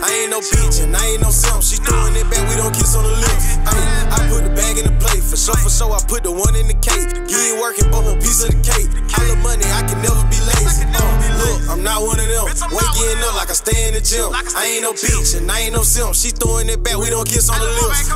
I ain't no bitch and I ain't no simp. She throwing it back, we don't kiss on the lips. I put the bag in the plate, for sure, I put the one in the cake. You ain't working but one piece of the cake. I love money, I can never be lazy. Look, I'm not one of them. Waking up like I stay in the gym. I ain't no bitch and I ain't no simp. She throwing it back, we don't kiss on the lips.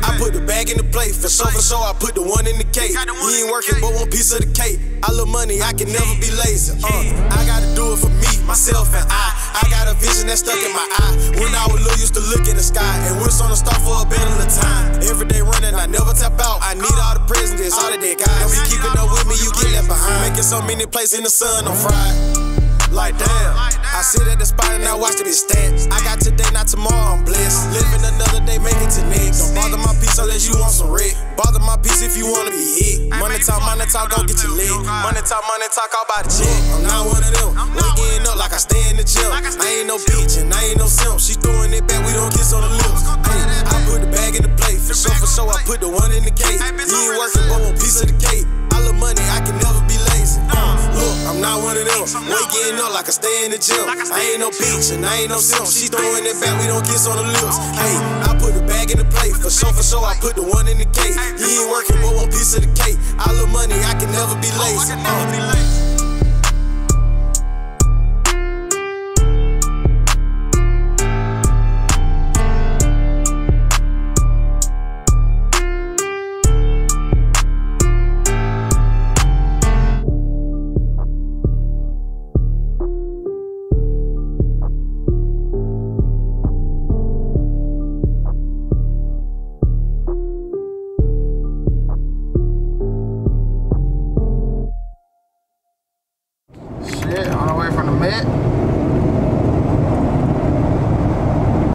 I put the bag in the plate, for sure, I put the one in the cake. You ain't working but one piece of the cake. I love money, I can never be lazy. I gotta do it for me, myself, and I got a vision that's stuck in my eye. When I was little, used to look in the sky and wish on a star for a better time. Every day running, I never tap out. I need all the presidents, all of that guys. If you keeping up with me, you get left behind. Making so many plays in the sun on Friday. Like damn, I sit at the spot and I watch the bitch stats. I got today, not tomorrow, I'm blessed. Living another day, making to next. Don't bother my peace unless you want some red. Bother my peace if you wanna be hit. Money talk, go get your leg. Money talk, all by the check. I'm not one of them. Waking up like I stay in the gym. I ain't no bitch and I ain't no simp. She throwing it back, we don't kiss on the lips. I put the bag in the plate, for sure, I put the one in the cake. You ain't working but one piece of the cake. I love money, I can never be lazy. Look, I'm not one of them. Waking up like I stay in the gym. I ain't no bitch and I ain't no simp. She throwing it back, we don't kiss on the lips. Hey, I put the bag in the plate, for sure, I put the one in the cake. You ain't working but one piece of the cake. I love money, I can never be lazy. On the way from the Met.